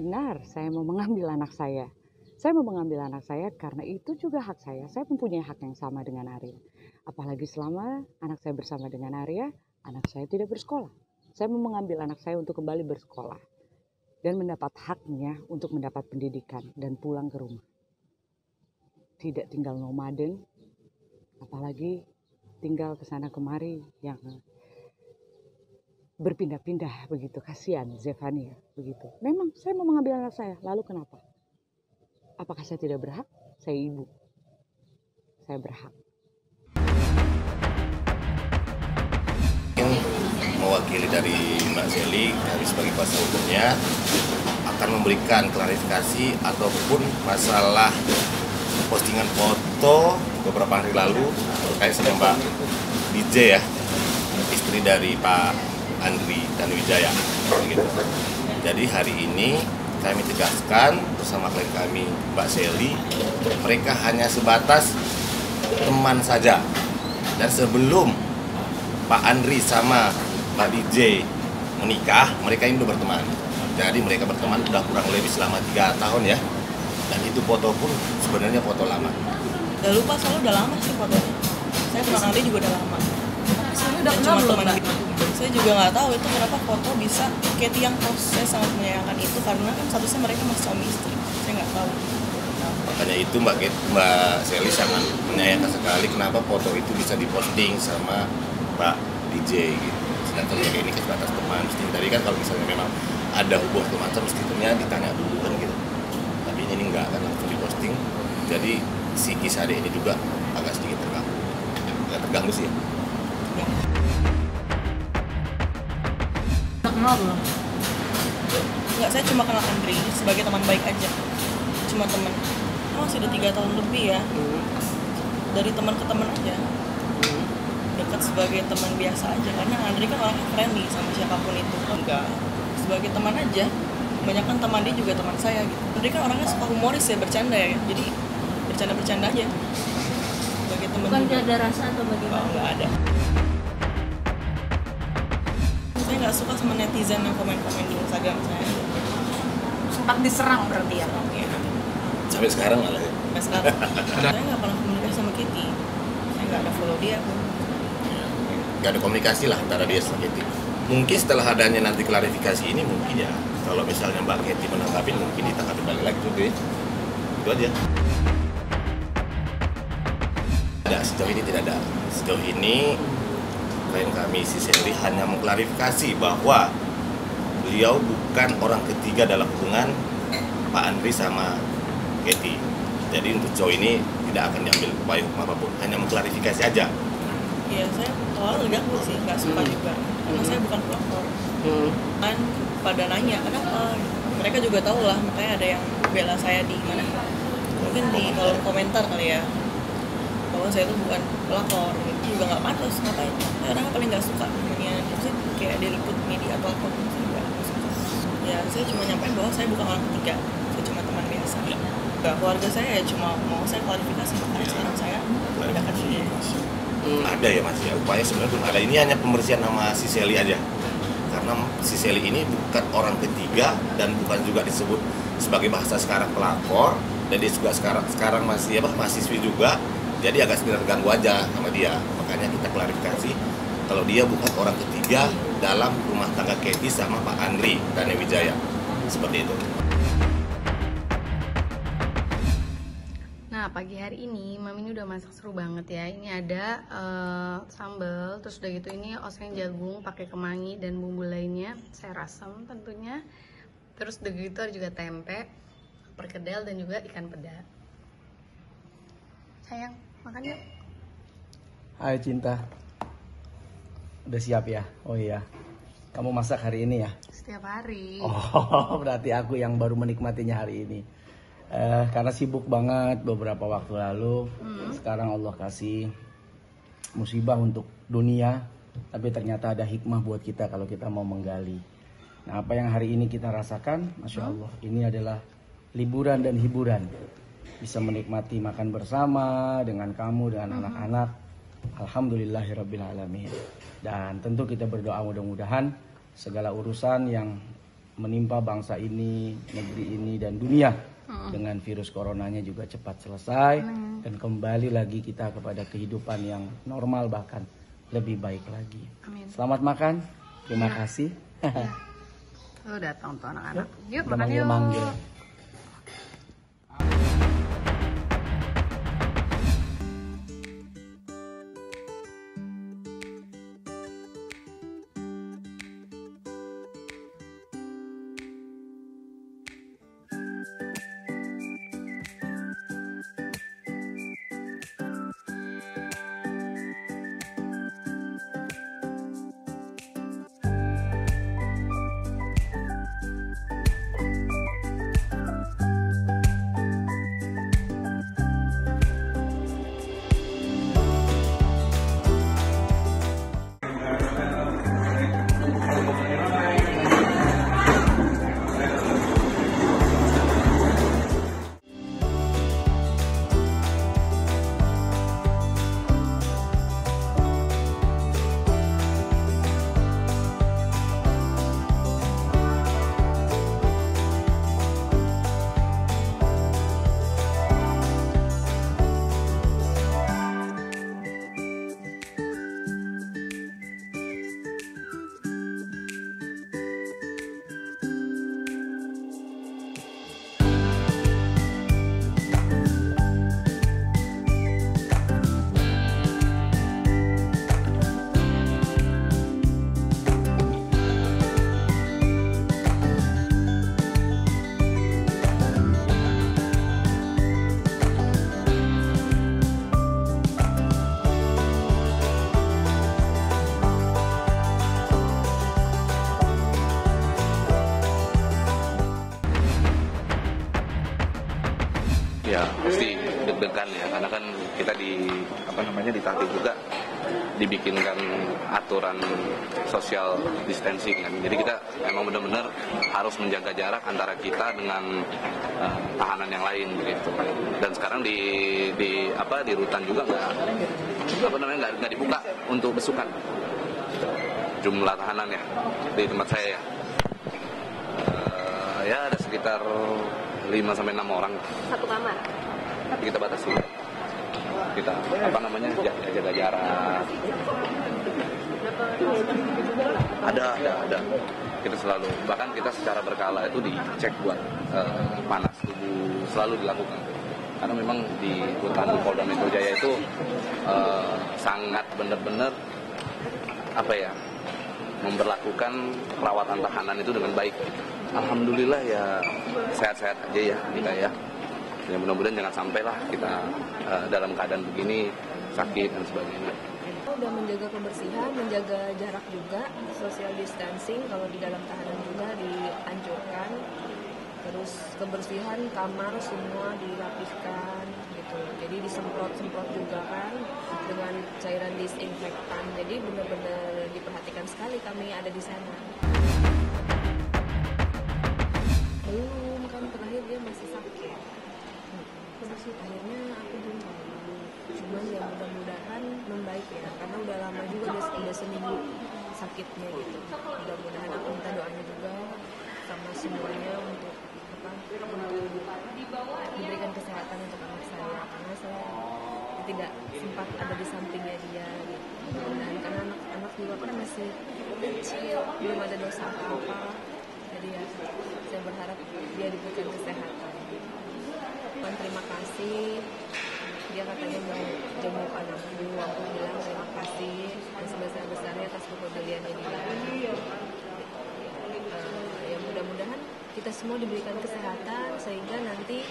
benar, saya mau mengambil anak saya. Saya mau mengambil anak saya karena itu juga hak saya. Saya mempunyai hak yang sama dengan Arya. Apalagi selama anak saya bersama dengan Arya, anak saya tidak bersekolah. Saya mau mengambil anak saya untuk kembali bersekolah. Dan mendapat haknya untuk mendapat pendidikan dan pulang ke rumah. Tidak tinggal nomaden, apalagi tinggal ke sana kemari yang berpindah-pindah begitu. Kasihan Zevania begitu. Memang saya mau mengambil anak saya, lalu kenapa? Apakah saya tidak berhak? Saya ibu. Saya berhak. Mewakili dari Mbak Zeli, dari sebagai kuasa hukumnya, akan memberikan klarifikasi ataupun masalah postingan foto beberapa hari lalu terkait sama Mbak Widjaya, istri dari Pak Andri dan Widjaya. Jadi hari ini kami tegaskan bersama klien kami Mbak Sally, mereka hanya sebatas teman saja. Dan sebelum Pak Andri sama Mbak Widjaya menikah, mereka ini udah berteman. Jadi mereka berteman udah kurang lebih selama 3 tahun ya. Dan itu foto pun sebenarnya foto lama. Udah lupa, soalnya udah lama sih fotonya. Saya sama Andri juga udah lama. Saya udah kenal belum, Mbak? Saya juga nggak tahu itu kenapa foto bisa Katie yang post. Saya sangat menyayangkan itu karena kan statusnya mereka masih suami istri. Saya nggak tahu. Makanya itu Mbak Sally sangat menyayangkan sekali kenapa foto itu bisa diposting sama Pak DJ gitu. Sedangkan mereka ini sebatas teman. Mesti tadi kan kalau misalnya memang ada hubungan macam mesti tentunya ditanya dulu kan gitu. Tapi ini nggak akan langsung diposting. Jadi si kisah adik ini juga agak sedikit terganggu. Agak terganggu sih ya. Kenal belum? Enggak, saya cuma kenal Andri sebagai teman baik aja. Cuma teman. Masih udah 3 tahun lebih ya. Dari teman ke teman aja. Dekat sebagai teman biasa aja. Karena Andri kan orangnya friendly sama siapapun itu. Enggak. Sebagai teman aja. Kebanyakan teman dia juga teman saya gitu. Andri kan orangnya suka humoris ya, bercanda ya. Jadi bercanda-bercanda aja. Sebagai teman. Bukan dia ada rasa atau bagaimana? Enggak ada. Saya nggak suka sama netizen yang komen-komen di Instagram saya. Sempat diserang berarti ya? Iya. Sampai sekarang malah ya? Sampai sekarang. Saya nggak pernah komunikasi sama Kitty. Saya nggak ada follow dia. Nggak ada komunikasi lah antara dia sama Kitty. Mungkin setelah adanya nanti klarifikasi ini mungkin ya. Kalau misalnya Mbak Kitty menanggapi mungkin ditanggapi balik lagi gitu ya. Itu aja. Tidak, sejauh ini tidak ada. Sejauh ini klien kami Siseli hanya mengklarifikasi bahwa beliau bukan orang ketiga dalam hubungan Pak Andri sama Katie. Jadi untuk cowok ini tidak akan diambil upaya hukum apapun, hanya mengklarifikasi aja. Iya, saya awal terganggu sih, nggak suka juga karena saya bukan pelapor. Kan pada nanya kenapa, mereka juga tahu lah, makanya ada yang bela saya di mana? Mungkin di kolom komentar kali ya. Bahwa saya itu bukan pelapor, itu juga nggak pantas, ngapain? Orang paling nggak suka namanya, terus kayak diliput media atau apa pun saya nggak suka. Ya saya cuma nyampein bahwa saya bukan orang ketiga, saya cuma teman biasa. Gak keluarga saya ya cuma mau saya klarifikasi, makanya sekarang saya tidak kasih ini. Ada ya Mas ya, upaya sebenarnya belum ada. Ini hanya pembersihan nama Siseli aja, karena Siseli ini bukan orang ketiga dan bukan juga disebut sebagai bahasa sekarang pelapor, dan dia juga sekarang masih apa mahasiswi juga. Jadi agak sedikit terganggu aja sama dia, makanya kita klarifikasi kalau dia bukan orang ketiga dalam rumah tangga Kitty sama Pak Andri dan Dewi Jaya, seperti itu. Nah pagi hari ini Mami ini udah masak seru banget ya. Ini ada sambal, terus udah gitu ini oseng jagung pakai kemangi dan bumbu lainnya, sayur asam tentunya. Terus udah gitu ada juga tempe, perkedel dan juga ikan peda. Sayang. Makan yuk. Hai Cinta, udah siap ya? Oh iya, kamu masak hari ini ya? Setiap hari. Oh, berarti aku yang baru menikmatinya hari ini. Karena sibuk banget beberapa waktu lalu. Sekarang Allah kasih musibah untuk dunia, tapi ternyata ada hikmah buat kita kalau kita mau menggali. Nah, apa yang hari ini kita rasakan, Masya Allah, ini adalah liburan dan hiburan. Bisa menikmati makan bersama dengan kamu, dengan anak-anak. Alhamdulillahirrabbilalamin. Dan tentu kita berdoa mudah-mudahan segala urusan yang menimpa bangsa ini, negeri ini, dan dunia. Dengan virus coronanya juga cepat selesai dan kembali lagi kita kepada kehidupan yang normal, bahkan lebih baik lagi. Amin. Selamat makan, terima kasih. Ya. Udah tonton anak-anak. Yuk, makan yuk. Ya pasti deg-degan ya, karena kan kita ditatih juga, dibikinkan aturan social distancing kan. Jadi kita emang benar-benar harus menjaga jarak antara kita dengan tahanan yang lain gitu. Dan sekarang di rutan juga nggak dibuka untuk besukan jumlah tahanan ya di tempat saya ya. Ya ada sekitar 5-6 orang. Satu kamar. Kita batasi. Kita jaga jarak. Ada. Kita selalu, bahkan kita secara berkala itu dicek buat panas tubuh, selalu dilakukan. Karena memang di Kutandu Polda Metro Jaya itu sangat benar-benar memberlakukan perawatan tahanan itu dengan baik. Alhamdulillah ya, sehat-sehat aja ya kita ya. Ya mudah-mudahan jangan sampailah kita dalam keadaan begini sakit dan sebagainya. Udah menjaga kebersihan, menjaga jarak juga, social distancing kalau di dalam tahanan juga dianjurkan. Terus kebersihan kamar semua dirapikan gitu. Jadi disemprot-semprot juga kan dengan cairan disinfektan. Jadi benar-benar diperhatikan sekali kami ada di sana. Belum kan, terakhir dia masih sakit. Terus akhirnya aku bingung. Cuman ya mudah-mudahan membaik ya, karena udah lama juga, udah seminggu sakitnya gitu. Mudah-mudahan aku minta doanya juga sama semuanya untuk diberikan kesehatan untuk anak saya, karena saya tidak sempat ada di sampingnya dia gitu. Dan karena anak-anak juga kan masih kecil, belum ada dosa apa-apa. Jadi ya, saya berharap dia diberikan kesehatan. Dan terima kasih, dia katanya mau jenguk anakku, aku bilang terima kasih dan sebesar-besarnya atas kepeduliannya dia. Ya mudah-mudahan kita semua diberikan kesehatan sehingga nanti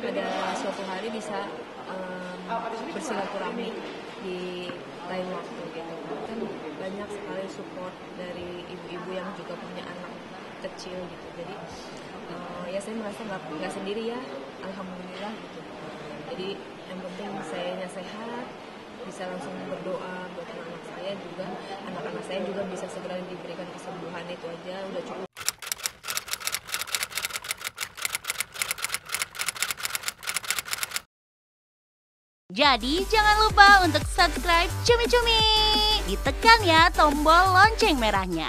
pada suatu hari bisa bersilaturahmi di lain waktu gitu. Kan banyak sekali support dari ibu-ibu yang juga punya anak kecil gitu, jadi ya saya merasa nggak sendiri ya, alhamdulillah gitu. Jadi yang penting sayanya sehat, bisa langsung berdoa buat anak saya juga, anak-anak saya juga bisa segera diberikan kesembuhan, itu aja udah cukup. Jadi jangan lupa untuk subscribe Cumi-Cumi, ditekan ya tombol lonceng merahnya.